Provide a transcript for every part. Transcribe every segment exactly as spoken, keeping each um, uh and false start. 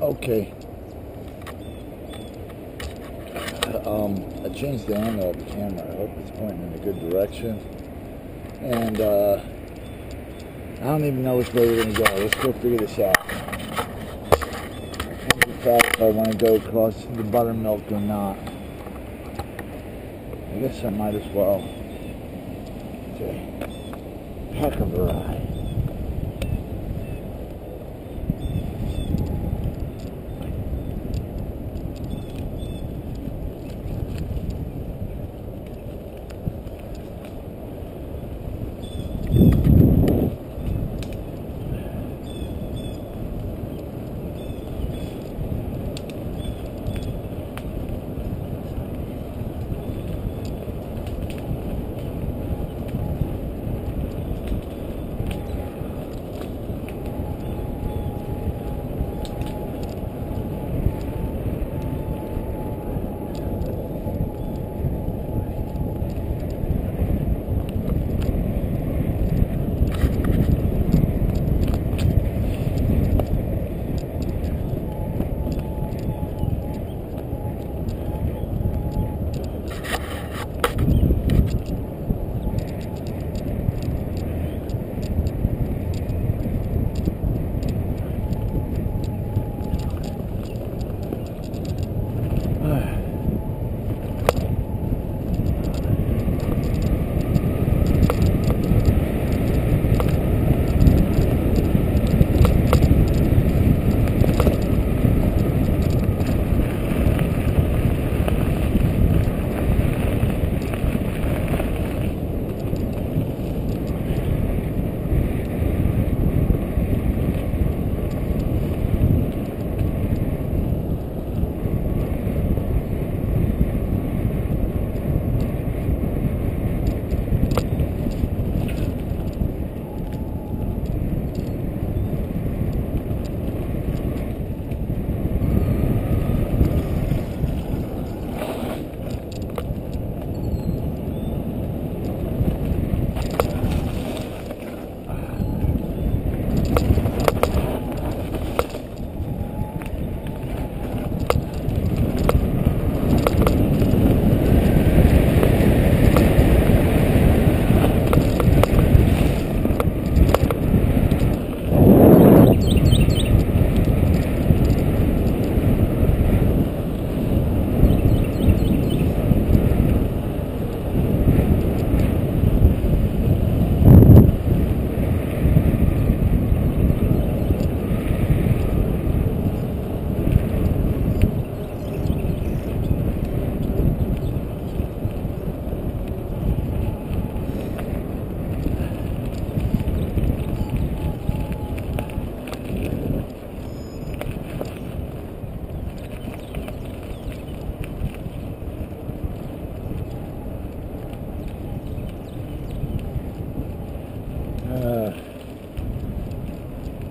Okay. Um, I changed the angle of the camera. I hope it's pointing in a good direction. And uh, I don't even know which way we're going to go. Let's go figure this out. I'm going to decide if I want to go across the Buttermilk or not. I guess I might as well. It's a heck of a ride.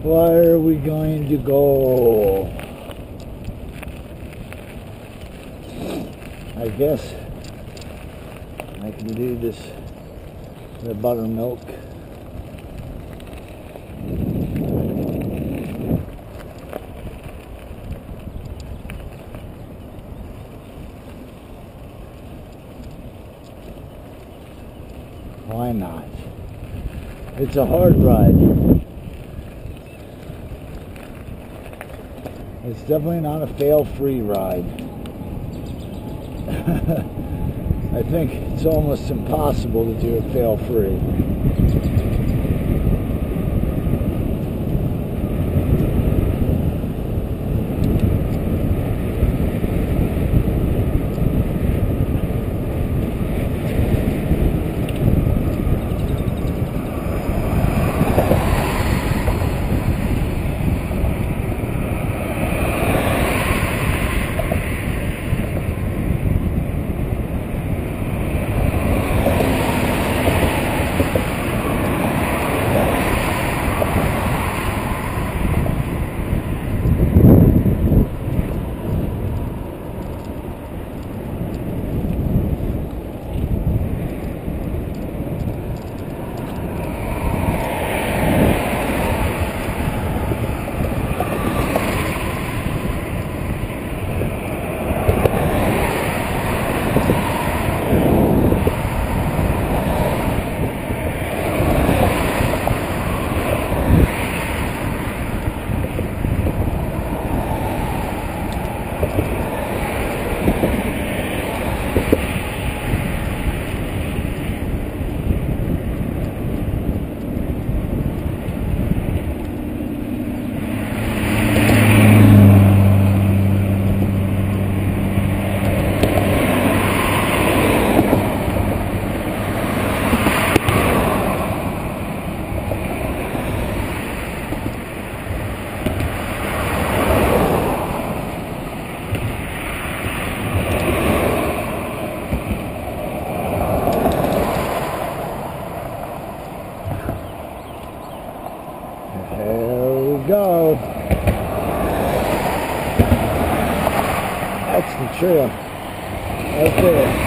Where are we going to go? I guess I can do this, the Buttermilk. Why not? It's a hard ride. It's definitely not a fail-free ride. I think it's almost impossible to do it fail-free. That's the trail. Right there.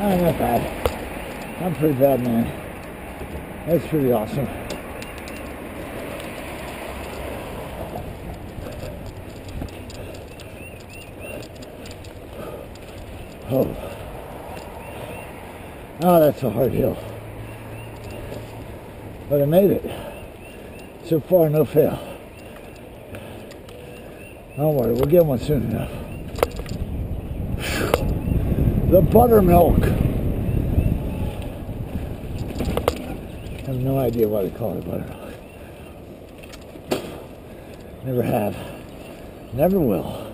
Oh, not bad. I'm pretty bad, man. That's pretty awesome. Oh. Oh, that's a hard hill. But I made it. So far, no fail. Don't worry, we'll get one soon enough. The Buttermilk. I have no idea why they call it Buttermilk. Never have. Never will.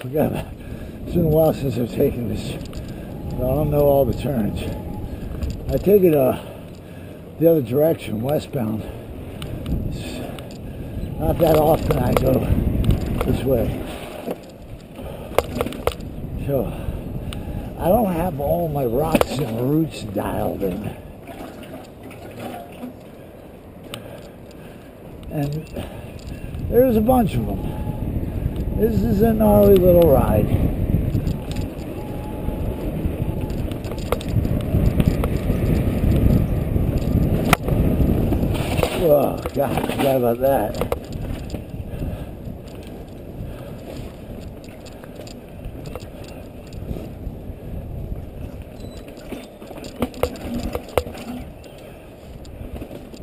Forgot about it. It's been a while since I've taken this. I don't know all the turns. I take it uh, the other direction, westbound. It's not that often I go this way. So, I don't have all my rocks and roots dialed in. And there's a bunch of them. This is a gnarly little ride. Oh, God, I forgot about that.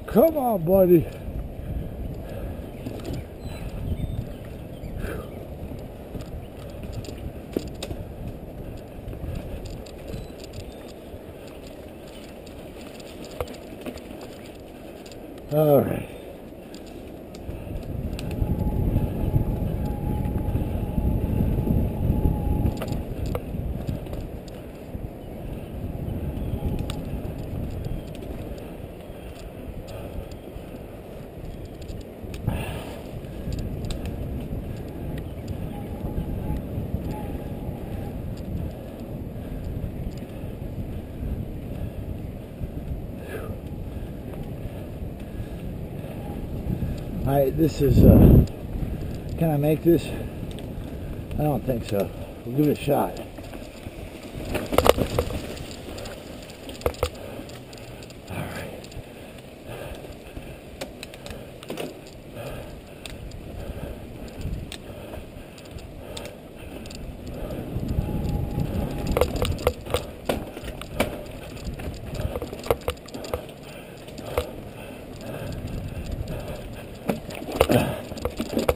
Come on, buddy. All right. Alright, this is, uh, can I make this? I don't think so. We'll give it a shot. Alright.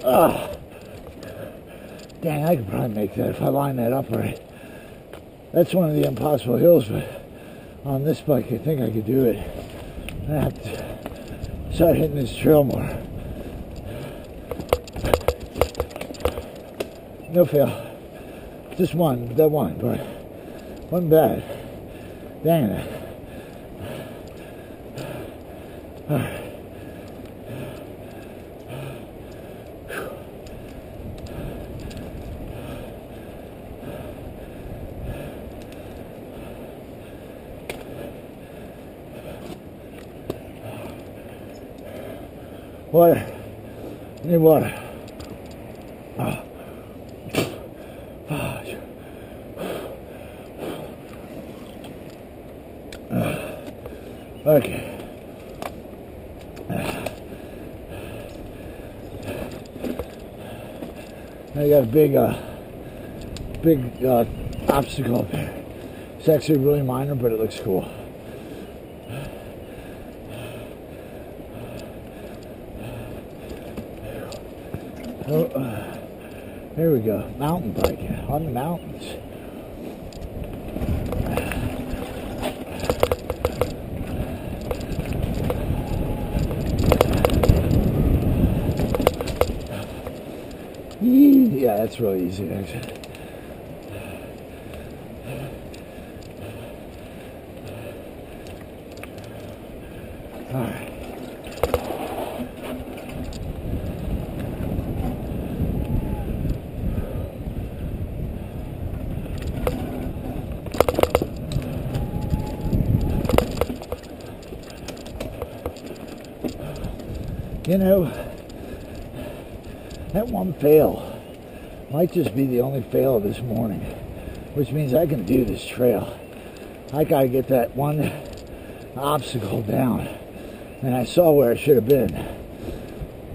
Oh. Dang, I could probably make that if I line that up right. That's one of the impossible hills, but on this bike I think I could do it. I have to start hitting this trail more. No fail. Just one, that one, but one bad. Dang it. All right. Water. I need water. Oh. Oh. Okay. I got a big, uh, big uh, obstacle up here. It's actually really minor, but it looks cool. Oh, uh, here we go. Mountain bike on the mountains. Yeah, that's really easy, actually. All right. You know, that one fail might just be the only fail of this morning, which means I can do this trail. I gotta get that one obstacle down, and I saw where I should have been.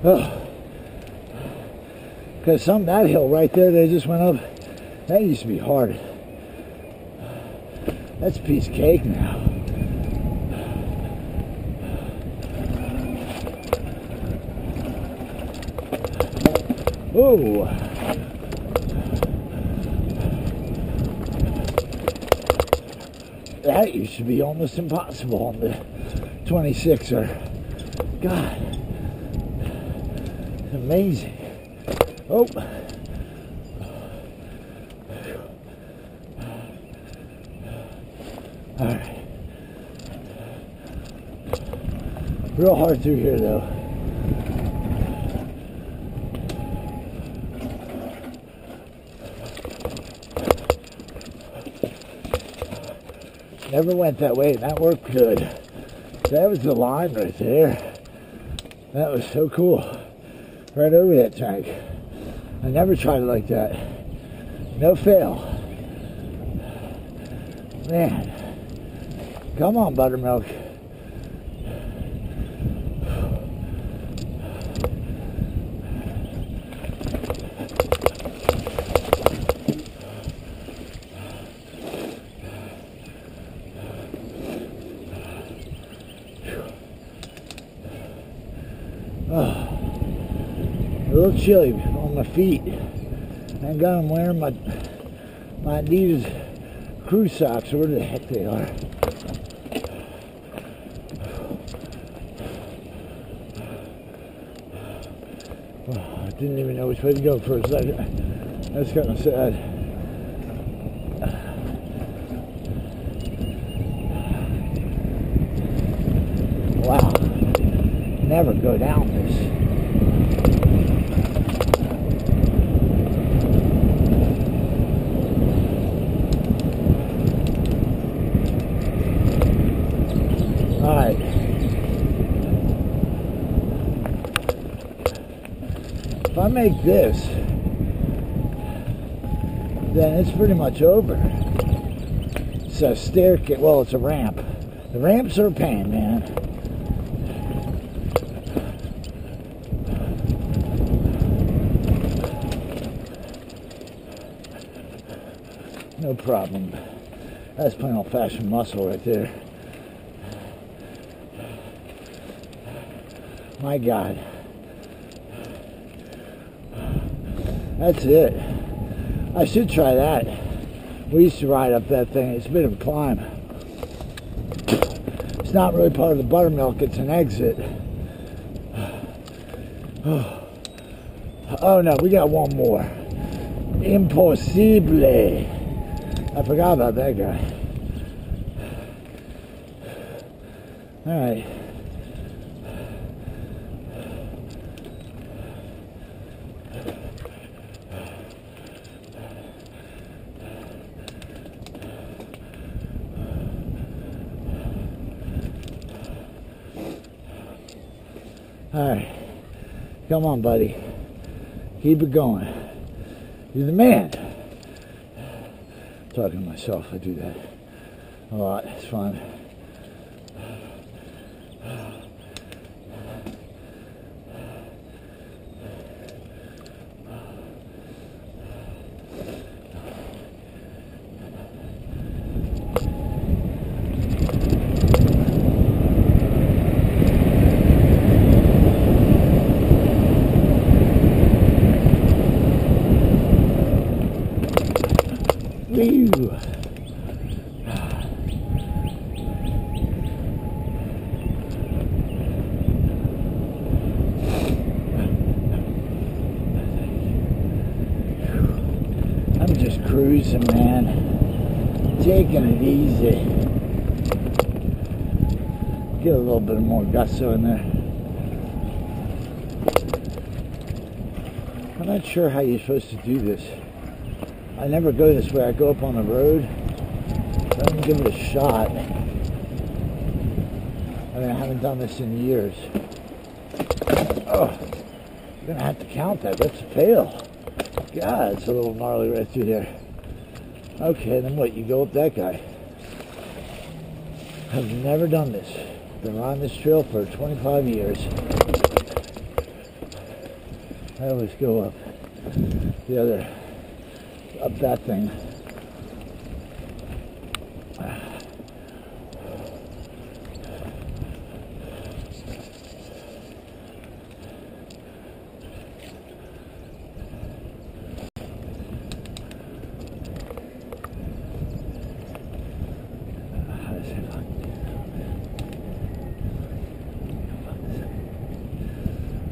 Because some of that hill right there, they just went up, that used to be hard. That's a piece of cake now. Whoa! That used to be almost impossible on the twenty-sixer. God, it's amazing. Oh, all right. Real hard through here, though. Never went that way, and that worked good. That was the line right there. That was so cool. Right over that tank. I never tried it like that. No fail. Man. Come on, Buttermilk. Chilly on my feet. Thank God I'm wearing my my Adidas crew socks, or where the heck they are. Well, I didn't even know which way to go for a second. That's kind of sad. Wow. Never go down this. If I make this, then it's pretty much over. It's a staircase. Well, it's a ramp. The ramps are a pain, man. No problem. That's plain old-fashioned muscle right there. My God. That's it. I should try that. We used to ride up that thing. It's a bit of a climb. It's not really part of the Buttermilk. It's an exit. Oh no, we got one more. Impossible. I forgot about that guy. Alright. Alright, come on, buddy. Keep it going. You're the man. I'm talking to myself, I do that a lot. It's fun. Cruising, man, taking it easy. Get a little bit more gusto in there. I'm not sure how you're supposed to do this. I never go this way. I go up on the road. Let me give it a shot. I mean, I haven't done this in years. Oh, you're gonna have to count that. That's a fail. God, it's a little gnarly right through there. Okay, then what? You go up that guy. I've never done this. Been on this trail for twenty-five years. I always go up the other, up that thing.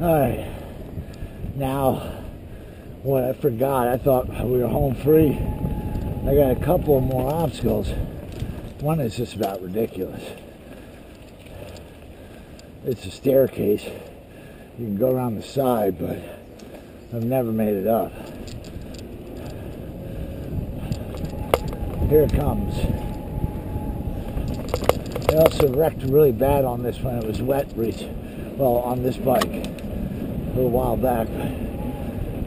Alright, now what I forgot, I thought we were home free. I got a couple more obstacles. One is just about ridiculous. It's a staircase. You can go around the side, but I've never made it up. Here it comes. I also wrecked really bad on this when it was wet, well, on this bike. A little while back,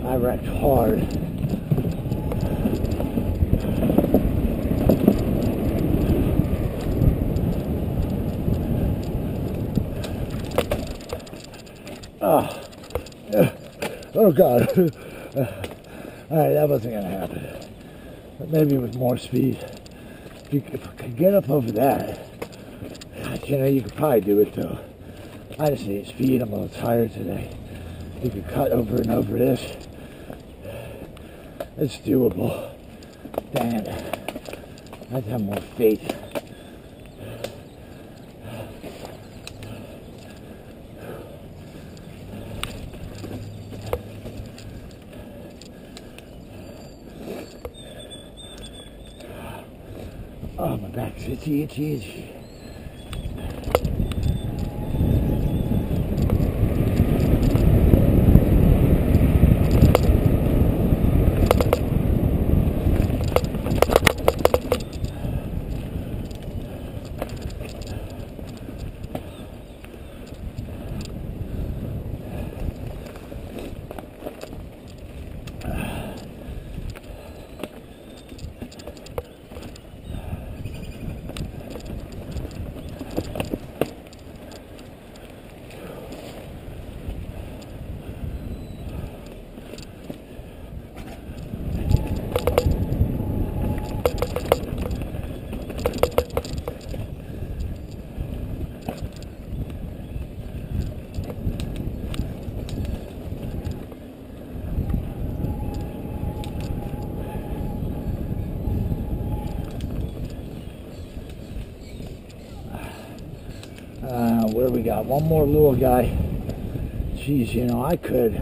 I wrecked hard. Oh, oh God. All right, that wasn't gonna happen. But maybe with more speed. If, you, if I could get up over that, you know, you could probably do it though. I just need speed, I'm a little tired today. You can cut over and over this. It's doable. Dang it. I have to have more faith. Oh, my back's itchy, itchy, itchy. We got one more little guy. Geez, you know, I could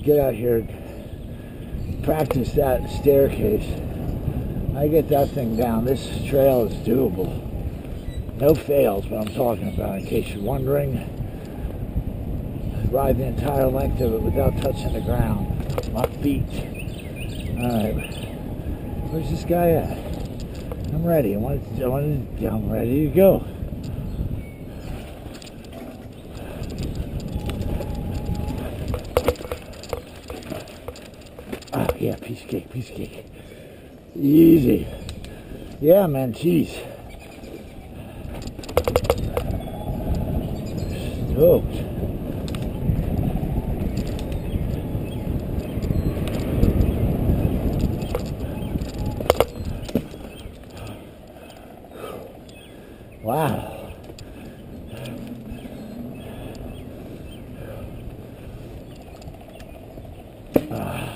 get out here, practice that staircase. I get that thing down. This trail is doable. No fails, what I'm talking about, in case you're wondering. Ride the entire length of it without touching the ground. My feet. Alright. Where's this guy at? I'm ready. I wanted to, I wanted to, I'm ready to go. Yeah, piece of cake, piece of cake. Easy. Yeah, man, jeez. hooked. Wow. Ah.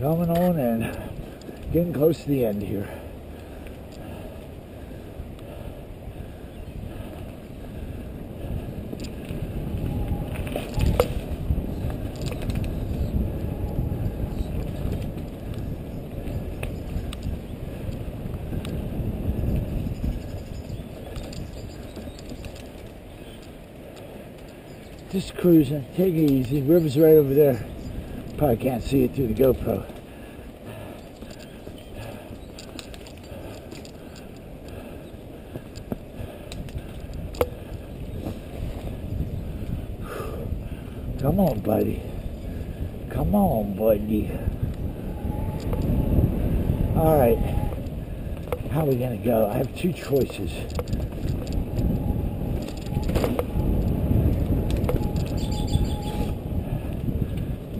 Coming on and getting close to the end here. Just cruising, take it easy. River's right over there. Probably can't see it through the GoPro. Come on, buddy. Come on, buddy. All right. How are we gonna go? I have two choices.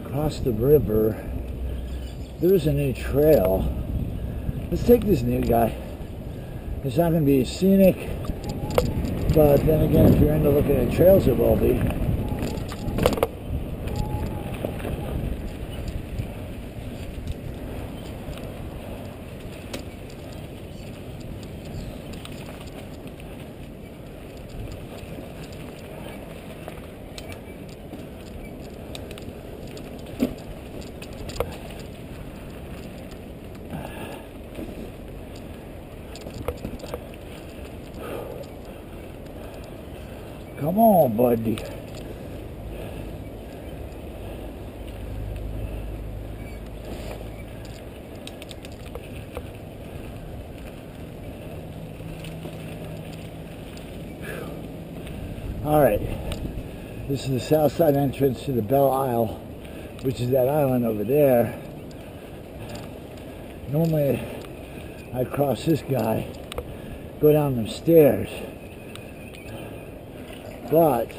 Across the river, there's a new trail. Let's take this new guy. It's not going to be scenic, but then again, if you're into looking at trails, it will be. Come on, buddy. All right, this is the south side entrance to the Bell Isle, which is that island over there. Normally, I cross this guy, go down them stairs. But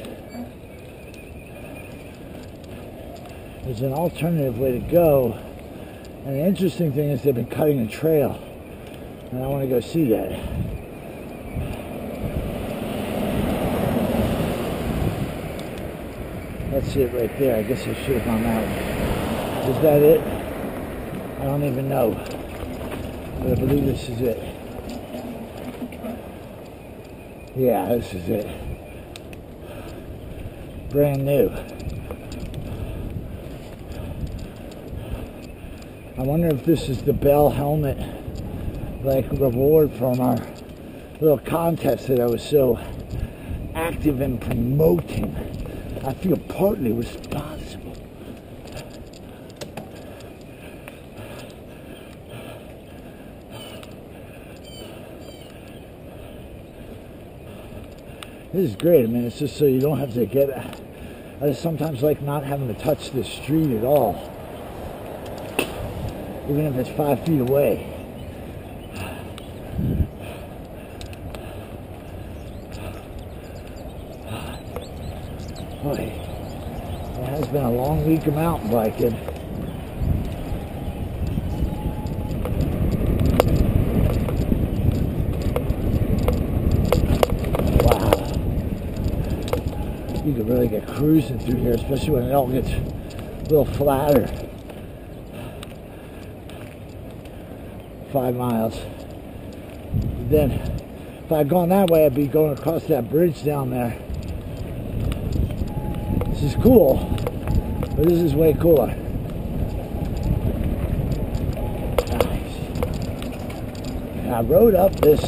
there's an alternative way to go, and the interesting thing is they've been cutting the trail, and I want to go see that. That's it right there. I guess I should have gone out. Is that it? I don't even know, but I believe this is it. Yeah, this is it. Brand new. I wonder if this is the Bell helmet, like reward from our little contest that I was so active in promoting. I feel partly responsible. This is great. I mean, it's just so you don't have to get. I just sometimes like not having to touch this street at all, even if it's five feet away. Boy, it has been a long week of mountain biking. You can really get cruising through here, especially when it all gets a little flatter. Five miles. Then, if I'd gone that way, I'd be going across that bridge down there. This is cool, but this is way cooler. Nice. And I rode up this.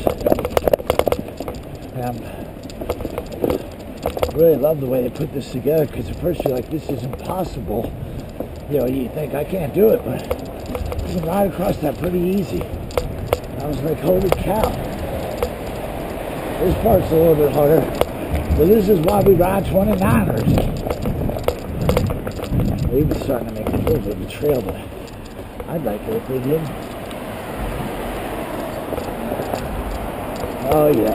Um, I really love the way they put this together, because at first you're like, this is impossible. You know, you think, I can't do it, but you can ride across that pretty easy. And I was like, holy cow. This part's a little bit harder, but this is why we ride twenty-niners. Maybe it's starting to make a little bit of a trail, but I'd like to look again. Oh yeah.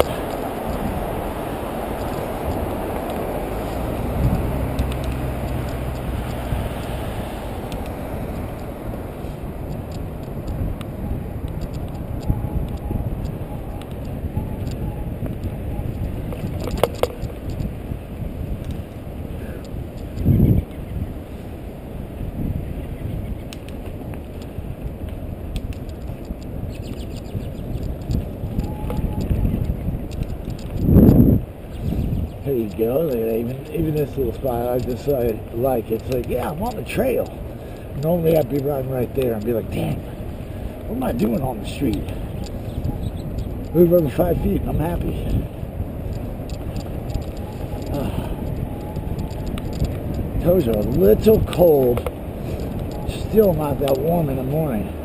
There you go. Even even this little spot, I just I like it. It's like, yeah, I'm on the trail. Normally I'd be riding right there and be like, damn, what am I doing on the street? Move over five feet and I'm happy. Uh, toes are a little cold. Still not that warm in the morning.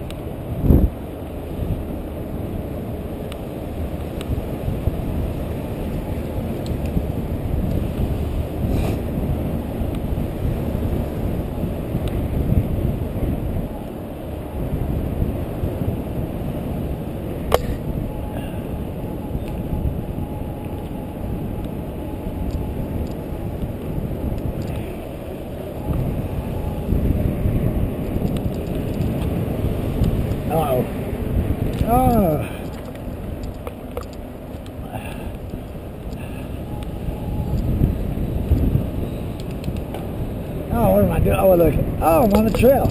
Oh, look. Oh, I'm on the trail.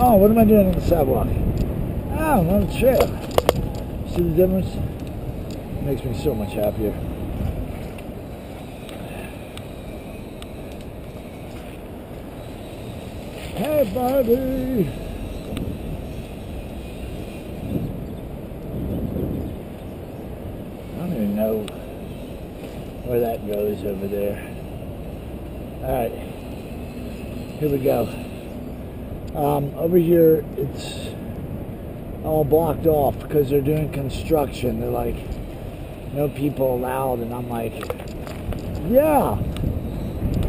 Oh, what am I doing on the sidewalk? Oh, I'm on the trail. See the difference? It makes me so much happier. Hey, buddy. I don't even know where that goes over there. Alright. Here we go. Um, over here, it's all blocked off because they're doing construction. They're like, no people allowed, and I'm like, yeah,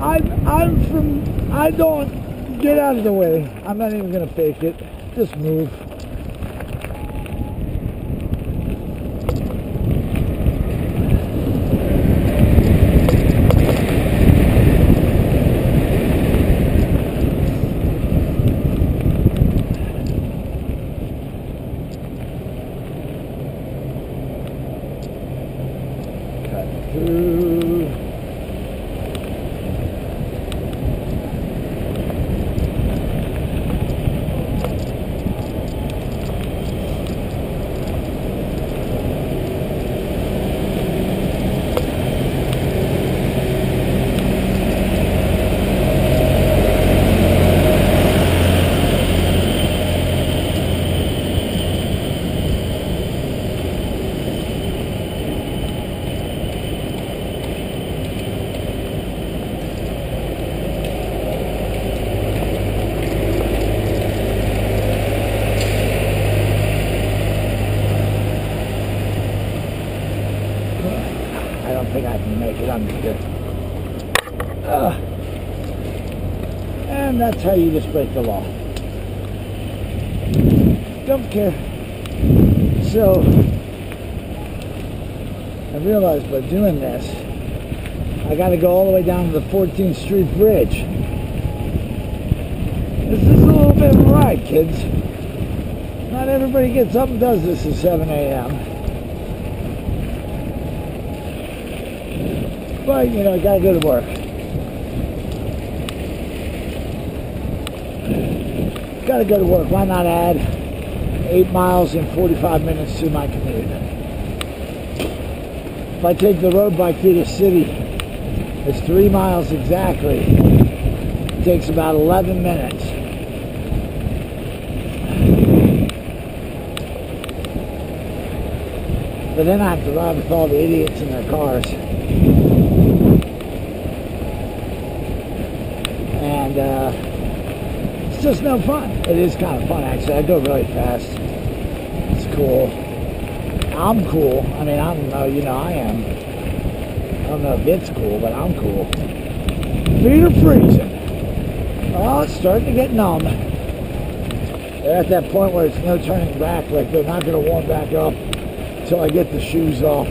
I'm I'm from. I don't get out of the way. I'm not even gonna fake it. Just move. And that's how you just break the law. Don't care. So, I realized by doing this, I gotta go all the way down to the fourteenth Street Bridge. This is a little bit of a ride, kids. Not everybody gets up and does this at seven A M But, you know, I gotta go to work. Gotta go to work. Why not add eight miles and forty-five minutes to my commute? If I take the road bike through the city, it's three miles exactly. It takes about eleven minutes. But then I have to ride with all the idiots in their cars. And uh, it's just no fun. It is kind of fun, actually. I go really fast. It's cool. I'm cool. I mean, I don't know. You know, I am. I don't know if it's cool, but I'm cool. Feet are freezing. Oh, it's starting to get numb. They're at that point where it's no turning back, like they're not going to warm back up until I get the shoes off.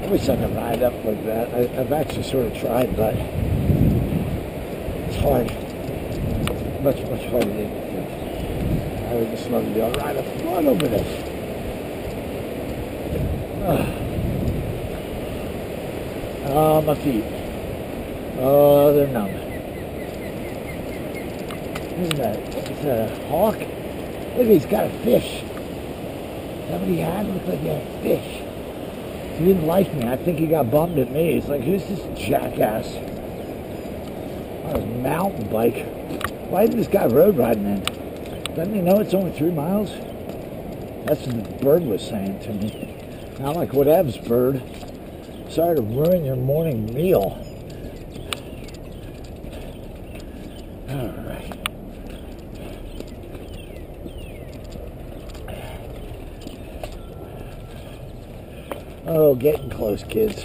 I wish I could ride up like that. I, I've actually sort of tried, but it's hard. Much, much harder than you think. I would just love to be able to ride up right over this. Oh, uh, uh, my feet. Oh, uh, they're numb. Isn't that, is that a hawk? Look, he's got a fish. Somebody had him, looked like he had a fish. He didn't like me. I think he got bummed at me. He's like, who's this jackass on his mountain bike? Why isn't this guy road riding in? Doesn't he know it's only three miles? That's what the bird was saying to me. And I'm like, whatevs, bird. Sorry to ruin your morning meal. All right. Oh, getting close, kids. I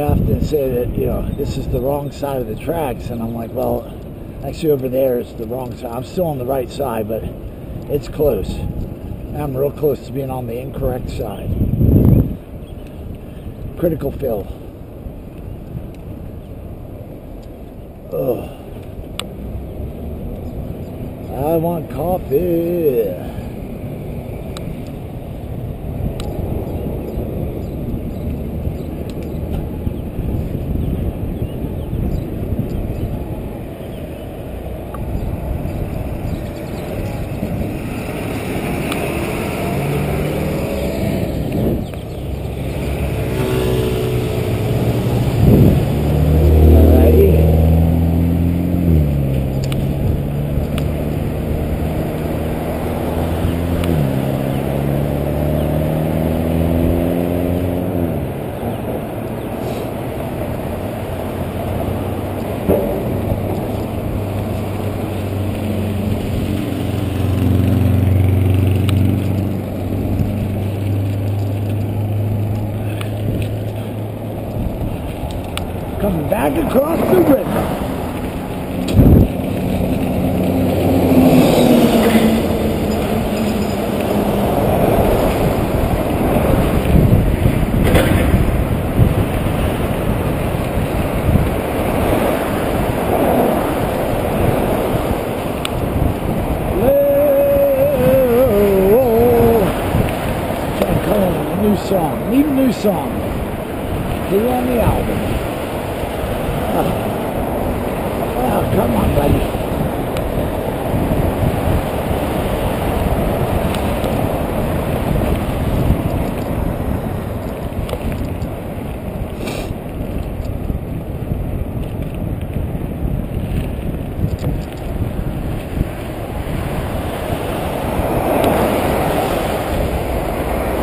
often say that, you know, this is the wrong side of the tracks, and I'm like, well, actually over there is the wrong side. I'm still on the right side, but it's close. I'm real close to being on the incorrect side. Critical fill. Ugh. I want coffee. Come back across the river. Come on, new song. Need a new song. Get on the album. Oh. Oh, come on, buddy.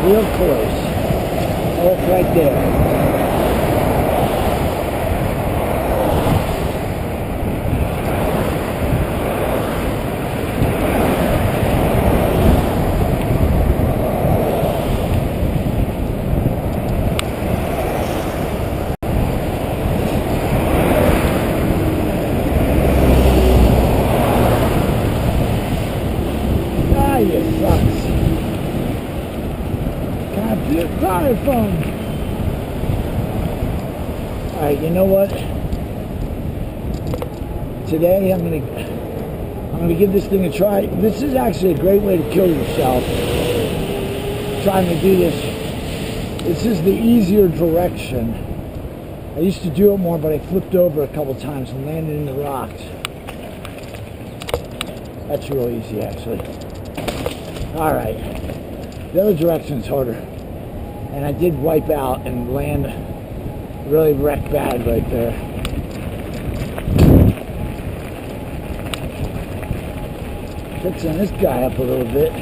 Real close. Oh, it's right there. Phone. All right, you know what? Today I'm gonna I'm gonna give this thing a try. This is actually a great way to kill yourself. Trying to do this. This is the easier direction. I used to do it more, but I flipped over a couple times and landed in the rocks. That's real easy, actually. All right. The other direction's harder. and I did wipe out and land really wrecked bad right there. Fixing this guy up a little bit.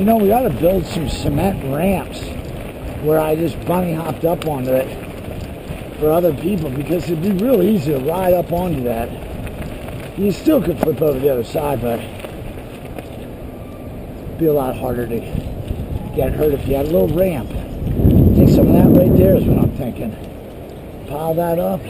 You know, we ought to build some cement ramps where I just bunny hopped up onto it for other people, because it'd be real easy to ride up onto that. You still could flip over the other side, but it'd be a lot harder to get hurt if you had a little ramp. Take some of that right there is what I'm thinking. Pile that up.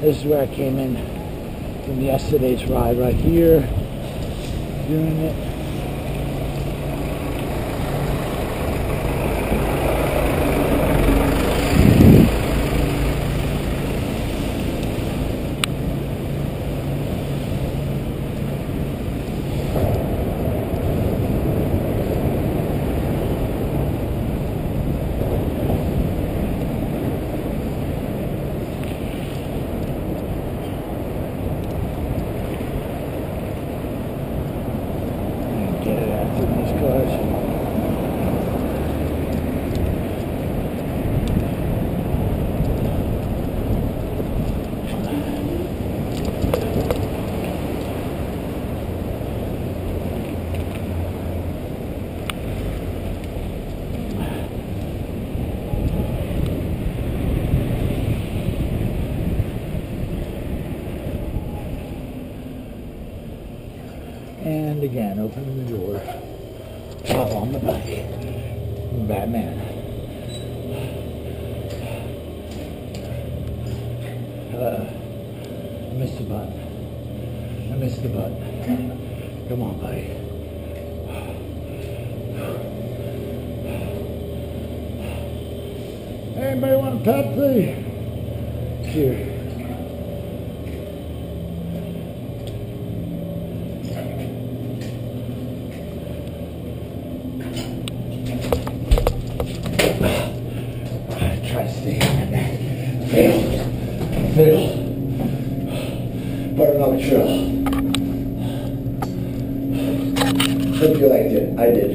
This is where I came in from yesterday's ride, right here, doing it. And again, opening the door, hop on the bike, Batman. Uh, I missed the button. I missed the button. Come on, buddy. Anybody want a Pepsi? Cheers. Buttermilk Trail. Hope you liked it. I did.